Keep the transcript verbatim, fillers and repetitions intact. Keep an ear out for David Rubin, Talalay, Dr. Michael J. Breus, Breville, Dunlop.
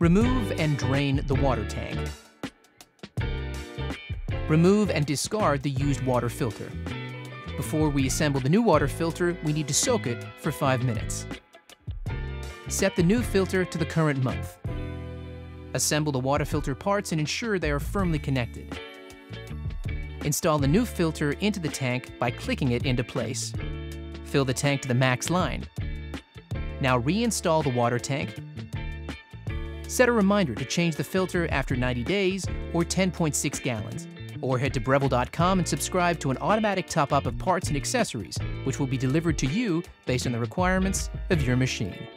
Remove and drain the water tank. Remove and discard the used water filter. Before we assemble the new water filter, we need to soak it for five minutes. Set the new filter to the current month. Assemble the water filter parts and ensure they are firmly connected. Install the new filter into the tank by clicking it into place. Fill the tank to the max line. Now reinstall the water tank. Set a reminder to change the filter after ninety days or ten point six gallons, or head to Breville dot com and subscribe to an automatic top-up of parts and accessories, which will be delivered to you based on the requirements of your machine.